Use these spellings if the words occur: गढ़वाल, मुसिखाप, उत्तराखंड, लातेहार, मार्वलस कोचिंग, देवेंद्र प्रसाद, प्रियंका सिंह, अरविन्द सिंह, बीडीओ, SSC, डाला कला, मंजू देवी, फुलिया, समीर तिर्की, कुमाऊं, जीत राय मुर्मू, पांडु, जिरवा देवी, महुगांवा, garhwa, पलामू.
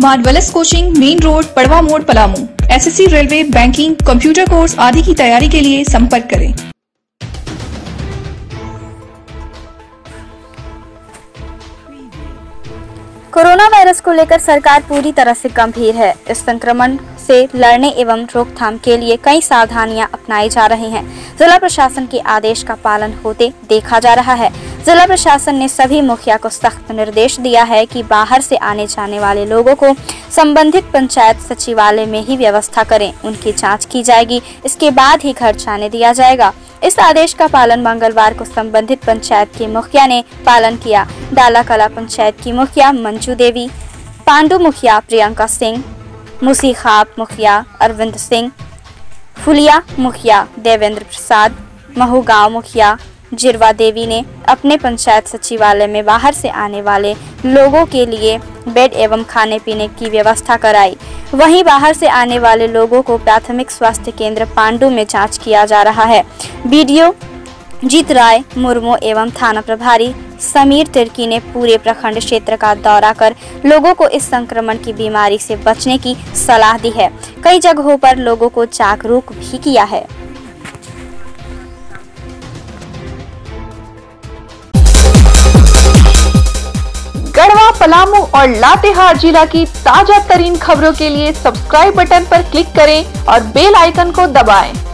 मार्वलस कोचिंग, main road, Padwa मोड़, पलामू। SSC, railway, banking, computer course आदि की तैयारी के लिए संपर्क करें। कोरोना वायरस को लेकर सरकार पूरी तरह से गंभीर है। इस संक्रमण से लड़ने एवं रोकथाम के लिए कई सावधानियां अपनाई जा रही हैं। जिला प्रशासन के आदेश का पालन होते देखा जा रहा है। जिला प्रशासन ने सभी मुखिया को सख्त निर्देश दिया है कि बाहर से आने जाने वाले लोगों को संबंधित पंचायत सचिवालय में ही व्यवस्था करें, उनकी जाँच की जाएगी, इसके बाद ही घर जाने दिया जाएगा। इस आदेश का पालन मंगलवार को संबंधित पंचायत के मुखिया ने पालन किया। डाला कला पंचायत की मुखिया मंजू देवी, पांडु मुखिया प्रियंका सिंह, मुसिखाप मुखिया अरुंद सिंह, फुलिया मुखिया देवींद्र प्रसाद, महूगांव मुखिया जिरवा देवी ने अपने पंचायत सचिवालय में बाहर से आने वाले लोगों के लिए बेड एवं खाने पीने की व्यवस्था कराई। वहीं बाहर से आने वाले लोगों को प्राथमिक स्वास्थ्य केंद्र पांडु में जांच किया जा रहा है। बीडीओ जीत राय मुर्मू एवं थाना प्रभारी समीर तिर्की ने पूरे प्रखंड क्षेत्र का दौरा कर लोगों को इस संक्रमण की बीमारी से बचने की सलाह दी है। कई जगहों पर लोगों को जागरूक भी किया है। गढ़वा, पलामू और लातेहार जिला की ताजा तरीन खबरों के लिए सब्सक्राइब बटन पर क्लिक करें और बेल आइकन को दबाएं।